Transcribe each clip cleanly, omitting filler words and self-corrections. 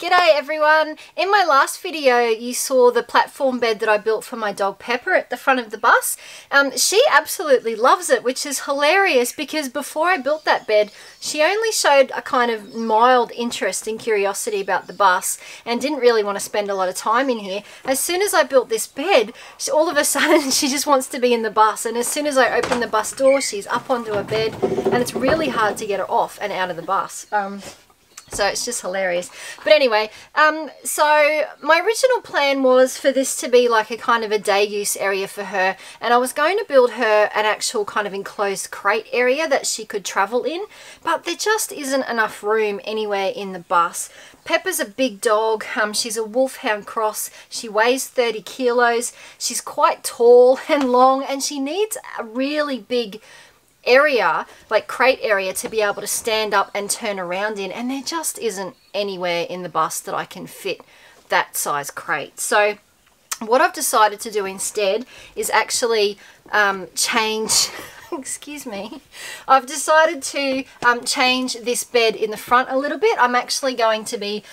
G'day everyone! In my last video you saw the platform bed that I built for my dog Pepper at the front of the bus. She absolutely loves it, which is hilarious because before I built that bed she only showed a kind of mild interest and curiosity about the bus and didn't really want to spend a lot of time in here. As soon as I built this bed, all of a sudden she just wants to be in the bus, and as soon as I open the bus door she's up onto a bed and it's really hard to get her off and out of the bus. So it's just hilarious. But anyway, so my original plan was for this to be like a kind of a day use area for her, and I was going to build her an actual kind of enclosed crate area that she could travel in, but there just isn't enough room anywhere in the bus. Pepper's a big dog. She's a wolfhound cross. She weighs 30 kilos. She's quite tall and long, and she needs a really big area, like crate area, to be able to stand up and turn around in, and there just isn't anywhere in the bus that I can fit that size crate. So what I've decided to do instead is actually change excuse me, I've decided to change this bed in the front a little bit. I'm actually going to be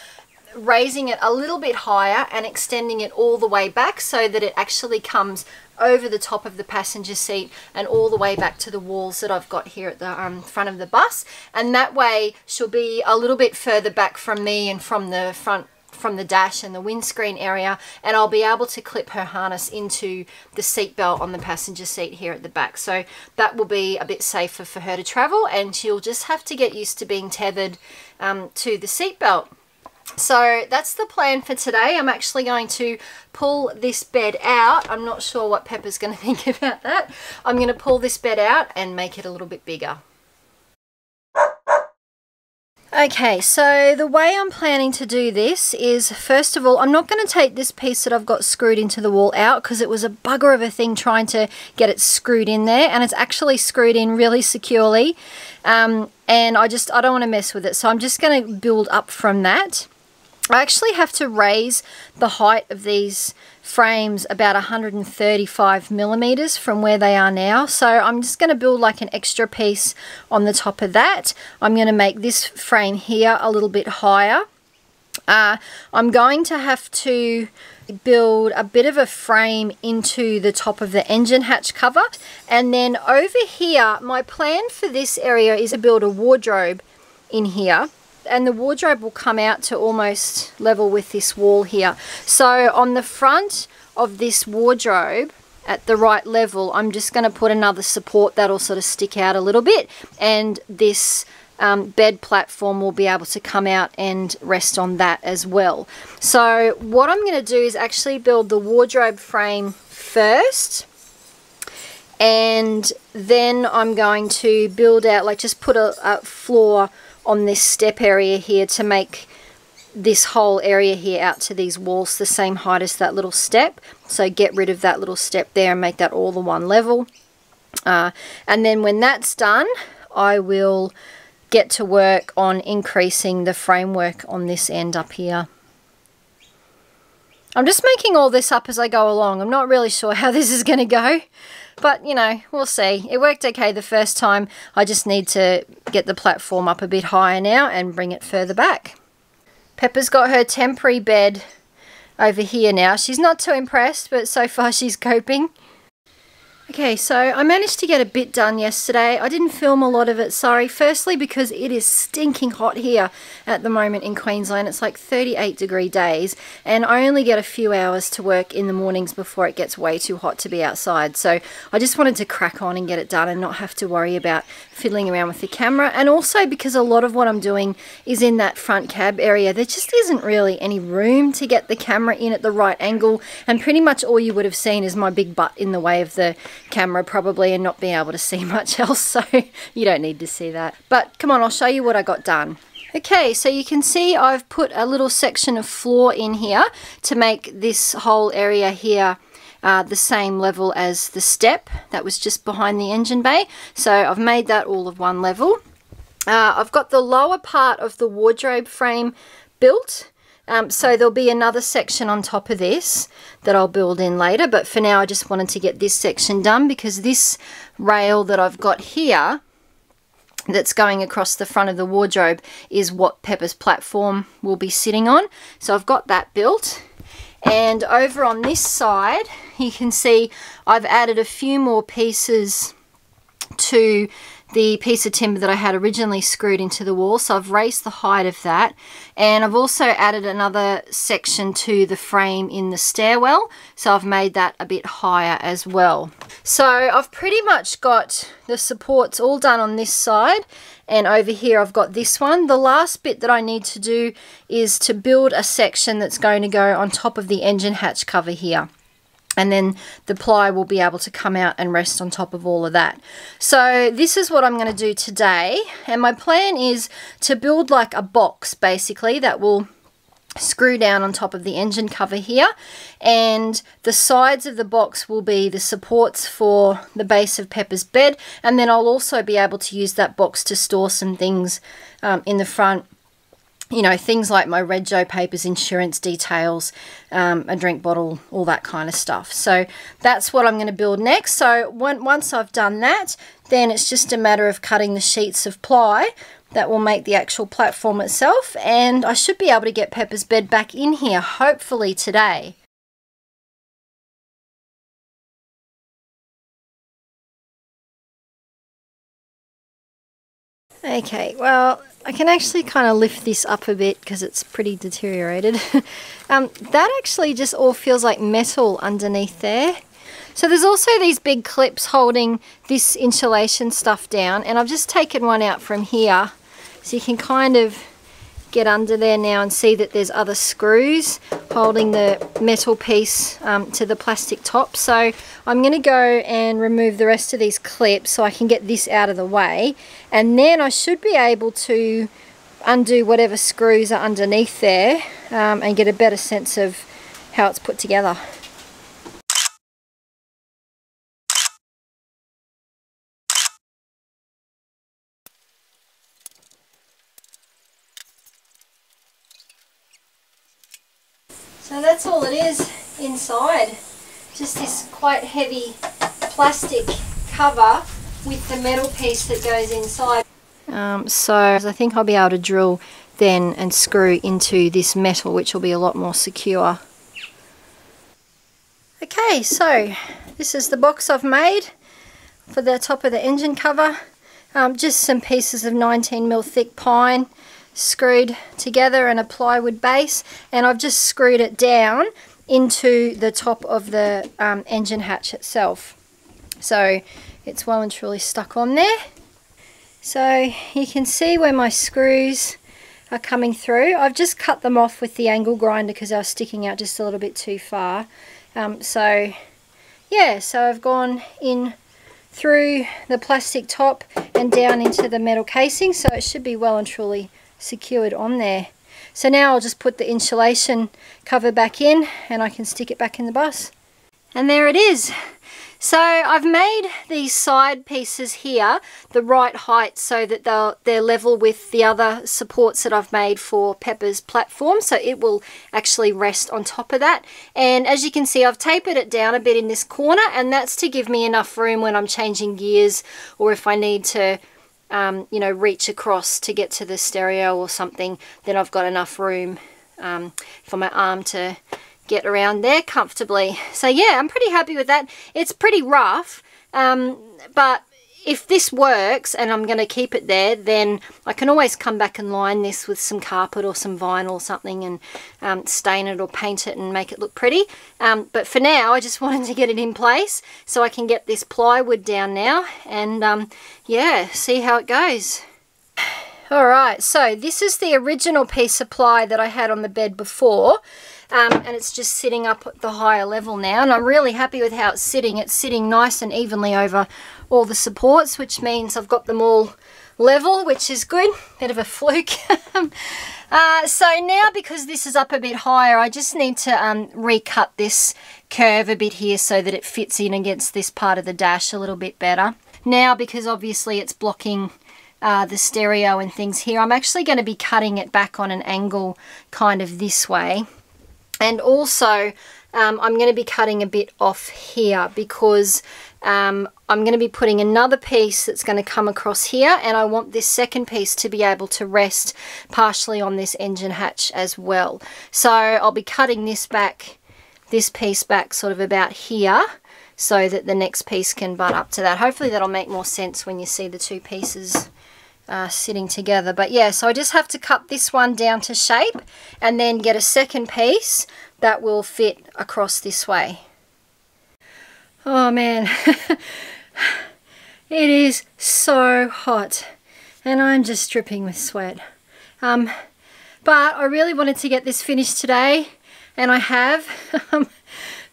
raising it a little bit higher and extending it all the way back so that it actually comes over the top of the passenger seat and all the way back to the walls that I've got here at the front of the bus, and that way she'll be a little bit further back from me and from the front, from the dash and the windscreen area, and I'll be able to clip her harness into the seat belt on the passenger seat here at the back, so that will be a bit safer for her to travel, and she'll just have to get used to being tethered to the seat belt. So that's the plan for today. I'm actually going to pull this bed out. I'm not sure what Pepper's going to think about that. I'm going to pull this bed out and make it a little bit bigger. Okay, so the way I'm planning to do this is, first of all, I'm not going to take this piece that I've got screwed into the wall out because it was a bugger of a thing trying to get it screwed in there, and it's actually screwed in really securely, and I don't want to mess with it, so I'm just going to build up from that. I actually have to raise the height of these frames about 135 millimeters from where they are now, so I'm just going to build like an extra piece on the top of that. I'm going to make this frame here a little bit higher. I'm going to have to build a bit of a frame into the top of the engine hatch cover, and then over here my plan for this area is to build a wardrobe in here, and the wardrobe will come out to almost level with this wall here. So on the front of this wardrobe at the right level I'm just going to put another support that'll sort of stick out a little bit, and this bed platform will be able to come out and rest on that as well. So what I'm going to do is actually build the wardrobe frame first, and then I'm going to build out, like, just put a floor on this step area here to make this whole area here out to these walls the same height as that little step. So get rid of that little step there and make that all the one level, and then when that's done I will get to work on increasing the framework on this end up here. I'm just making all this up as I go along. I'm not really sure how this is going to go, but you know, we'll see. It worked okay the first time. I just need to get the platform up a bit higher now and bring it further back. Pepper's got her temporary bed over here now. She's not too impressed, but so far she's coping. Okay, so I managed to get a bit done yesterday. I didn't film a lot of it, sorry. Firstly, because it is stinking hot here at the moment in Queensland. It's like 38-degree days, and I only get a few hours to work in the mornings before it gets way too hot to be outside. So I just wanted to crack on and get it done and not have to worry about fiddling around with the camera. And also because a lot of what I'm doing is in that front cab area, there just isn't really any room to get the camera in at the right angle, and pretty much all you would have seen is my big butt in the way of the camera probably, and not being able to see much else, so you don't need to see that. But come on, I'll show you what I got done. Okay, so you can see I've put a little section of floor in here to make this whole area here the same level as the step that was just behind the engine bay, so I've made that all of one level. I've got the lower part of the wardrobe frame built. So there'll be another section on top of this that I'll build in later, but for now I just wanted to get this section done because this rail that I've got here that's going across the front of the wardrobe is what Pepper's platform will be sitting on. So I've got that built. And over on this side, you can see I've added a few more pieces to the piece of timber that I had originally screwed into the wall. So I've raised the height of that. And I've also added another section to the frame in the stairwell. So I've made that a bit higher as well. So I've pretty much got the supports all done on this side. And over here I've got this one. The last bit that I need to do is to build a section that's going to go on top of the engine hatch cover here. And then the ply will be able to come out and rest on top of all of that. So this is what I'm going to do today. And my plan is to build like a box basically that will screw down on top of the engine cover here. And the sides of the box will be the supports for the base of Pepper's bed. And then I'll also be able to use that box to store some things in the front. You know, things like my Red Joe Papers, insurance details, a drink bottle, all that kind of stuff. So that's what I'm going to build next. So once I've done that, then it's just a matter of cutting the sheets of ply that will make the actual platform itself. And I should be able to get Pepper's bed back in here, hopefully today. Okay, well, I can actually kind of lift this up a bit because it's pretty deteriorated. That actually just all feels like metal underneath there. So there's also these big clips holding this insulation stuff down, and I've just taken one out from here so you can kind of get under there now and see that there's other screws holding the metal piece to the plastic top. So I'm going to go and remove the rest of these clips so I can get this out of the way, and then I should be able to undo whatever screws are underneath there and get a better sense of how it's put together. So that's all it is inside, just this quite heavy plastic cover with the metal piece that goes inside. So I think I'll be able to drill then and screw into this metal, which will be a lot more secure. Okay, so this is the box I've made for the top of the engine cover. Just some pieces of 19mm thick pine screwed together and a plywood base, and I've just screwed it down into the top of the engine hatch itself. So it's well and truly stuck on there. So you can see where my screws are coming through. I've just cut them off with the angle grinder because they were sticking out just a little bit too far. So yeah, so I've gone in through the plastic top and down into the metal casing, so it should be well and truly secured on there. So now I'll just put the insulation cover back in and I can stick it back in the bus. And there it is. So I've made these side pieces here the right height so that they're level with the other supports that I've made for Pepper's platform, so it will actually rest on top of that. And as you can see, I've tapered it down a bit in this corner, and that's to give me enough room when I'm changing gears or if I need to you know, reach across to get to the stereo or something, then I've got enough room for my arm to get around there comfortably. So yeah, I'm pretty happy with that. It's pretty rough, but if this works and I'm going to keep it there, then I can always come back and line this with some carpet or some vinyl or something and stain it or paint it and make it look pretty. But for now, I just wanted to get it in place so I can get this plywood down now and yeah, see how it goes. Alright, so this is the original piece of ply that I had on the bed before, and it's just sitting up at the higher level now, and I'm really happy with how it's sitting. It's sitting nice and evenly over all the supports, which means I've got them all level, which is good. Bit of a fluke. So now, because this is up a bit higher, I just need to recut this curve a bit here so that it fits in against this part of the dash a little bit better. Now, because obviously it's blocking the stereo and things here, I'm actually going to be cutting it back on an angle kind of this way, and also I'm going to be cutting a bit off here because I'm going to be putting another piece that's going to come across here, and I want this second piece to be able to rest partially on this engine hatch as well. So I'll be cutting this back, this piece back sort of about here, so that the next piece can butt up to that. Hopefully that'll make more sense when you see the two pieces sitting together. But yeah, so I just have to cut this one down to shape and then get a second piece that will fit across this way. Oh man, it is so hot and I'm just dripping with sweat. But I really wanted to get this finished today, and I have,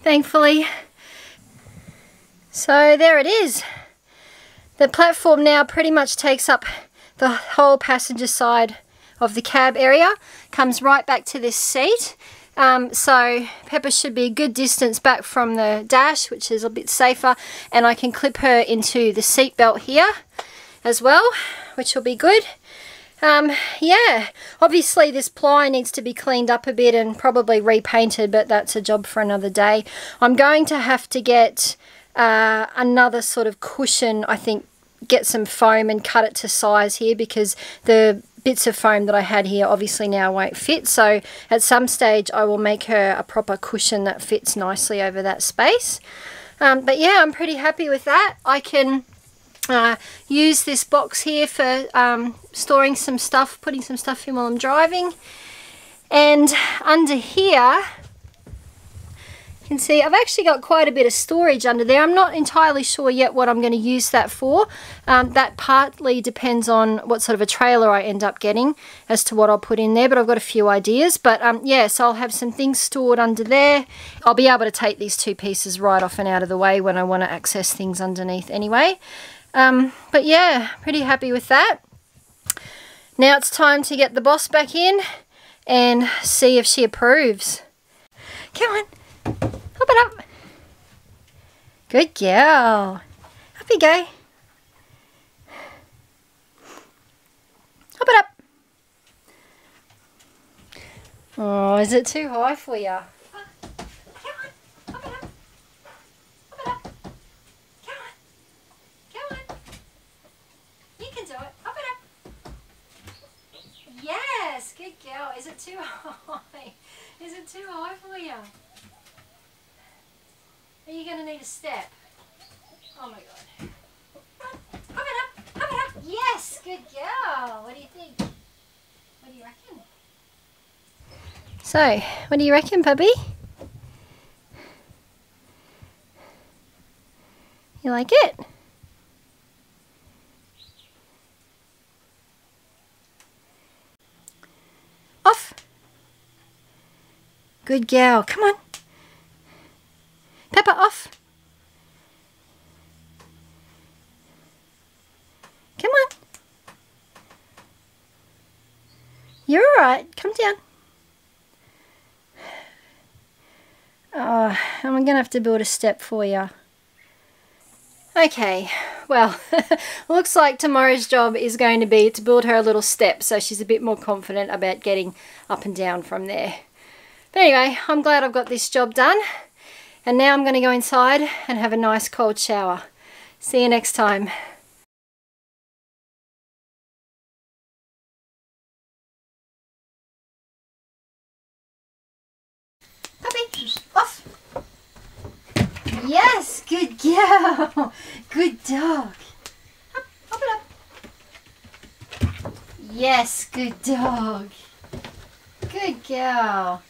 thankfully. So there it is. The platform now pretty much takes up the whole passenger side of the cab area, comes right back to this seat. So Pepper should be a good distance back from the dash, which is a bit safer, and I can clip her into the seat belt here as well, which will be good. Yeah, obviously this ply needs to be cleaned up a bit and probably repainted, but that's a job for another day. I'm going to have to get another sort of cushion, I think, get some foam and cut it to size here, because the bits of foam that I had here obviously now won't fit. So at some stage I will make her a proper cushion that fits nicely over that space. But yeah, I'm pretty happy with that. I can use this box here for storing some stuff, putting some stuff in while I'm driving. And under here, you can see I've actually got quite a bit of storage under there. I'm not entirely sure yet what I'm going to use that for. That partly depends on what sort of a trailer I end up getting as to what I'll put in there, but I've got a few ideas. But yeah, so I'll have some things stored under there. I'll be able to take these two pieces right off and out of the way when I want to access things underneath anyway. But yeah, pretty happy with that. Now it's time to get the boss back in and see if she approves. Come on. Hop it up. Good girl. Up you go. Hop it up. Oh, is it too high for you? Come on. Hop it up. Hop it up. Come on. Come on. You can do it. Hop it up. Yes. Good girl. Is it too high? Is it too high for you? Are you going to need a step? Oh my god. Hop it up! Hop it up! Yes! Good girl! What do you think? What do you reckon? So, what do you reckon, puppy? You like it? Off! Good girl. Come on. Pepper, off. Come on. You're all right. Come down. Oh, I'm going to have to build a step for you. Okay, well, looks like tomorrow's job is going to be to build her a little step, so she's a bit more confident about getting up and down from there. But anyway, I'm glad I've got this job done. And now I'm going to go inside and have a nice cold shower. See you next time. Puppy, off! Yes, good girl! Good dog! Up, up it up! Yes, good dog! Good girl!